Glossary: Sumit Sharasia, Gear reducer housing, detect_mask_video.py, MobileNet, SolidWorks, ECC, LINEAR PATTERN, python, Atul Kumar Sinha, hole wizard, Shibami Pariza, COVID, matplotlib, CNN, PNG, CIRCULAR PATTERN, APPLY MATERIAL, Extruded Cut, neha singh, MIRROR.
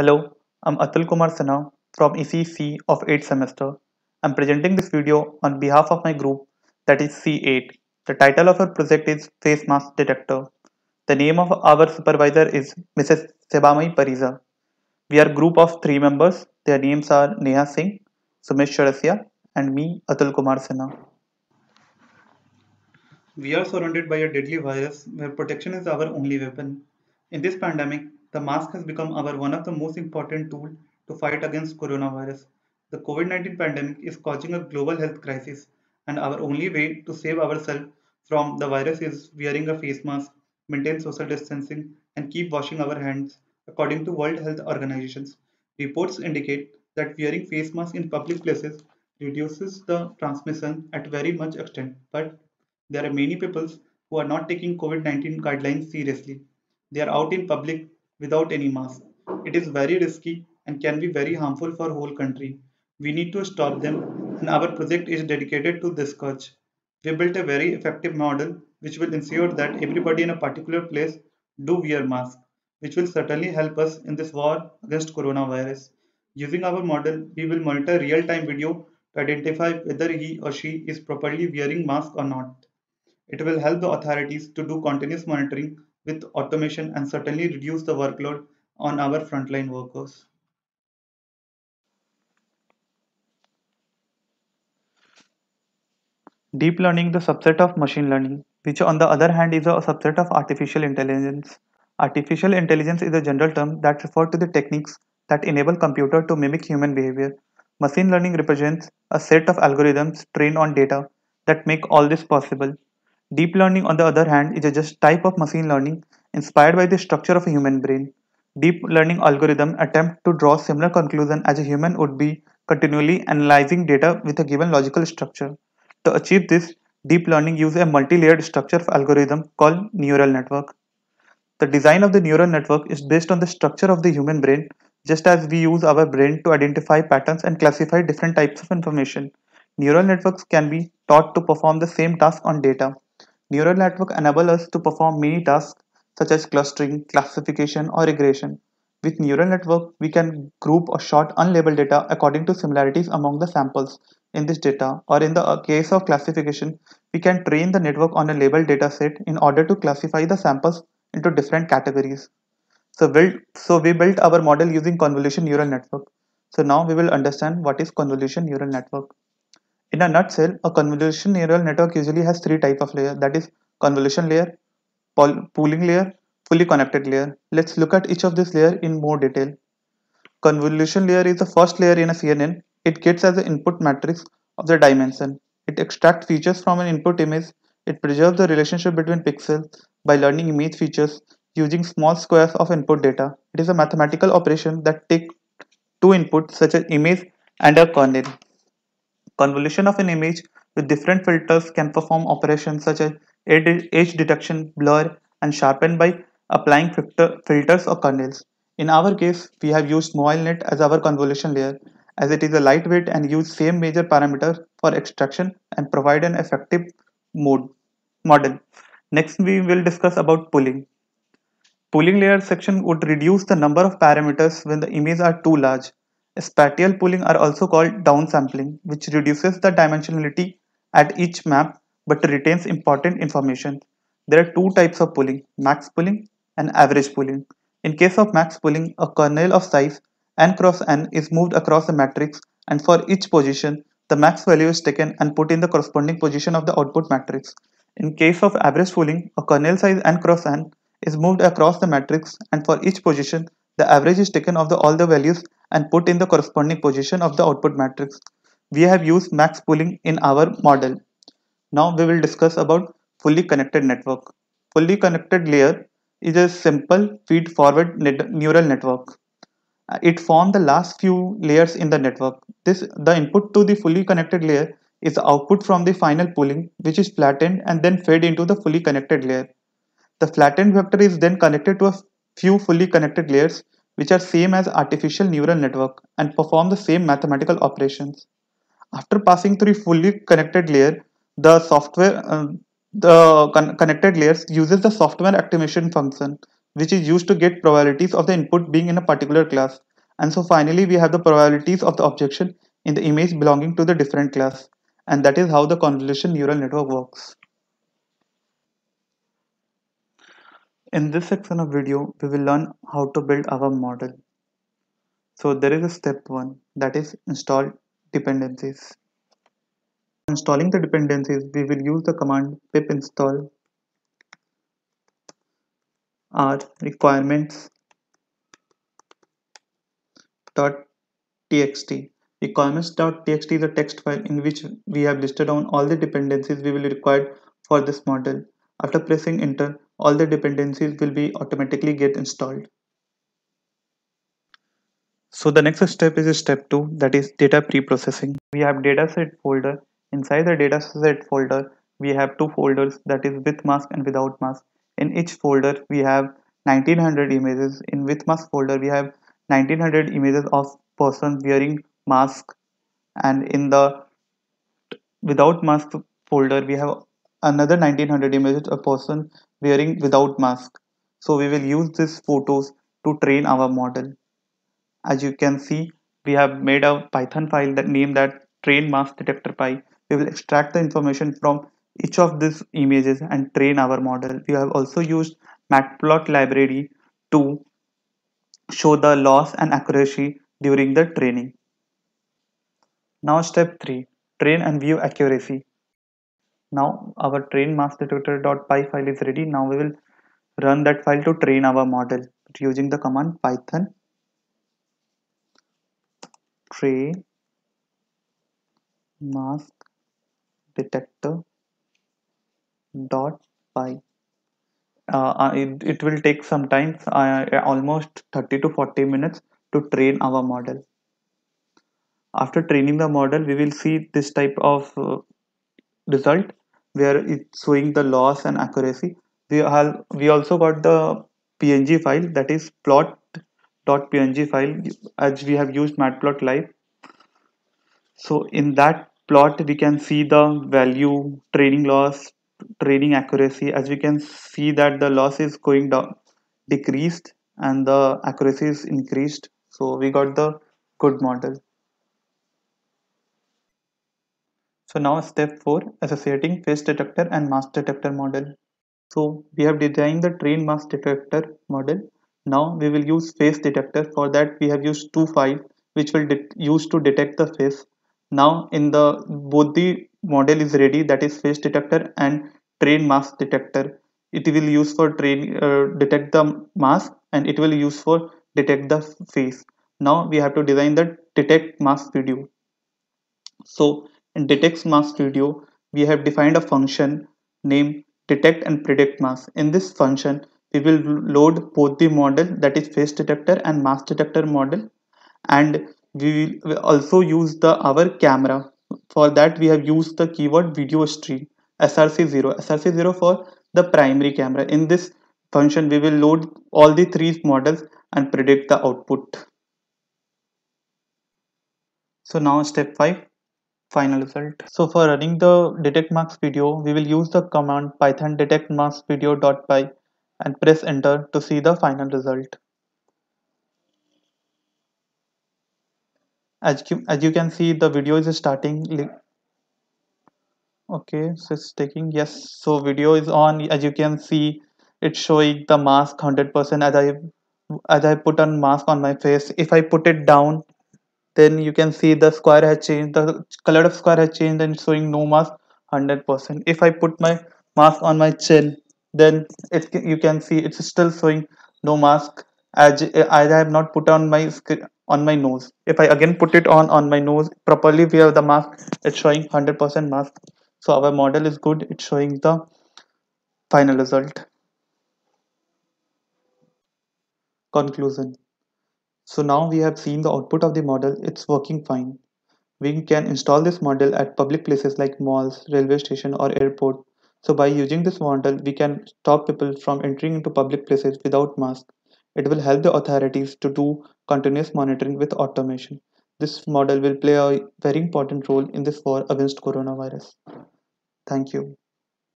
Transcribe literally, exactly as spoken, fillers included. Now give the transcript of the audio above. Hello, I'm Atul Kumar Sinha from E C C of eighth semester. I'm presenting this video on behalf of my group, that is C eight. The title of our project is Face Mask Detector. The name of our supervisor is Missus Shibami Pariza. We are a group of three members. Their names are Neha Singh, Sumit Sharasia and me, Atul Kumar Sinha. We are surrounded by a deadly virus where protection is our only weapon. In this pandemic, the mask has become our one of the most important tools to fight against coronavirus. The COVID nineteen pandemic is causing a global health crisis, and our only way to save ourselves from the virus is wearing a face mask, maintain social distancing, and keep washing our hands, according to World Health Organizations. Reports indicate that wearing face masks in public places reduces the transmission at very much extent, but there are many people who are not taking COVID nineteen guidelines seriously. They are out in public without any mask. It is very risky and can be very harmful for whole country. We need to stop them, and our project is dedicated to this scourge. We built a very effective model which will ensure that everybody in a particular place do wear mask, which will certainly help us in this war against coronavirus. Using our model, we will monitor real-time video to identify whether he or she is properly wearing mask or not. It will help the authorities to do continuous monitoring with automation and certainly reduce the workload on our frontline workers. Deep learning, the subset of machine learning, which on the other hand is a subset of artificial intelligence. Artificial intelligence is a general term that refers to the techniques that enable computers to mimic human behavior. Machine learning represents a set of algorithms trained on data that make all this possible. Deep learning, on the other hand, is a just type of machine learning inspired by the structure of a human brain. Deep learning algorithms attempt to draw similar conclusions as a human would be, continually analyzing data with a given logical structure. To achieve this, deep learning uses a multi-layered structure of algorithm called neural network. The design of the neural network is based on the structure of the human brain, just as we use our brain to identify patterns and classify different types of information. Neural networks can be taught to perform the same task on data. Neural networks enable us to perform many tasks such as clustering, classification, or regression. With neural network, we can group or sort unlabeled data according to similarities among the samples in this data, or in the case of classification, we can train the network on a labeled data set in order to classify the samples into different categories. So, build, so we built our model using convolution neural network. So now we will understand what is convolution neural network. In a nutshell, a convolution neural network usually has three types of layers, that is convolution layer, pooling layer, fully connected layer. Let's look at each of these layers in more detail. Convolution layer is the first layer in a C N N. It gets as an input matrix of the dimension. It extracts features from an input image. It preserves the relationship between pixels by learning image features using small squares of input data. It is a mathematical operation that takes two inputs such as image and a kernel. Convolution of an image with different filters can perform operations such as edge detection, blur, and sharpen by applying filter, filters or kernels. In our case, we have used MobileNet as our convolution layer, as it is a lightweight and uses same major parameters for extraction and provide an effective mode, model. Next, we will discuss about pooling. Pooling layer section would reduce the number of parameters when the images are too large. Spatial pooling are also called downsampling, which reduces the dimensionality at each map but retains important information. There are two types of pooling, max pooling and average pooling. In case of max pooling, a kernel of size n cross n is moved across a matrix, and for each position, the max value is taken and put in the corresponding position of the output matrix. In case of average pooling, a kernel size n cross n is moved across the matrix, and for each position, the average is taken of the, all the values and put in the corresponding position of the output matrix. We have used max pooling in our model. Now we will discuss about fully connected network. Fully connected layer is a simple feed-forward net neural network. It forms the last few layers in the network. This, the input to the fully connected layer is the output from the final pooling, which is flattened and then fed into the fully connected layer. The flattened vector is then connected to a few fully connected layers, which are same as artificial neural network and perform the same mathematical operations. After passing through fully connected layer, the software, uh, the con connected layers uses the software activation function, which is used to get probabilities of the input being in a particular class. And so finally we have the probabilities of the objection in the image belonging to the different class, and that is how the convolution neural network works. In this section of video, we will learn how to build our model. So there is a step one, that is install dependencies. Installing the dependencies, we will use the command pip install r requirements dot txt. Requirements.txt is a text file in which we have listed down all the dependencies we will require for this model. After pressing enter, all the dependencies will be automatically get installed. So the next step is step two, that is data preprocessing. We have dataset folder. Inside the dataset folder, we have two folders, that is with mask and without mask. In each folder, we have nineteen hundred images. In with mask folder, we have nineteen hundred images of persons wearing mask, and in the without mask folder we have another nineteen hundred images of person wearing without mask. So we will use these photos to train our model. As you can see, we have made a Python file that named that train mask detector.py. We will extract the information from each of these images and train our model. We have also used matplotlib library to show the loss and accuracy during the training. Now step three, train and view accuracy. Now our train mask detector.py file is ready. Now we will run that file to train our model using the command python train mask detector.py. Uh, it, it will take some time, uh, almost thirty to forty minutes to train our model. After training the model, we will see this type of uh, result where it's showing the loss and accuracy. We have we also got the P N G file, that is plot.P N G file, as we have used matplotlib. So in that plot, we can see the value, training loss, training accuracy. As we can see that the loss is going down, decreased, and the accuracy is increased. So we got the good model. So now step four, associating face detector and mask detector model. So we have designed the train mask detector model. Now we will use face detector. For that we have used two files which will use to detect the face. Now in the both the model is ready, that is face detector and train mask detector. It will use for train uh, detect the mask, and it will use for detect the face. Now we have to design the detect mask video. So in detect mask video, we have defined a function named detect and predict mask. In this function, we will load both the model, that is face detector and mask detector model, and we will also use the our camera. For that, we have used the keyword video stream S R C zero. S R C zero for the primary camera. In this function, we will load all the three models and predict the output. So now step five, final result. So for running the detect mask video, we will use the command python detect mask video.py and press enter to see the final result. As you, as you can see, the video is starting. Okay, so it's taking, yes, so video is on. As you can see, it's showing the mask one hundred percent. As I as I put on mask on my face, if I put it down, then you can see the square has changed, the color of square has changed, and it's showing no mask one hundred percent. If I put my mask on my chin, then it, you can see it's still showing no mask, as, as I have not put on my on my nose. If I again put it on on my nose properly wear the mask, it's showing one hundred percent mask. So our model is good, it's showing the final result. Conclusion. So now we have seen the output of the model, it's working fine. We can install this model at public places like malls, railway station or airport. So by using this model, we can stop people from entering into public places without mask. It will help the authorities to do continuous monitoring with automation. This model will play a very important role in this war against coronavirus. Thank you.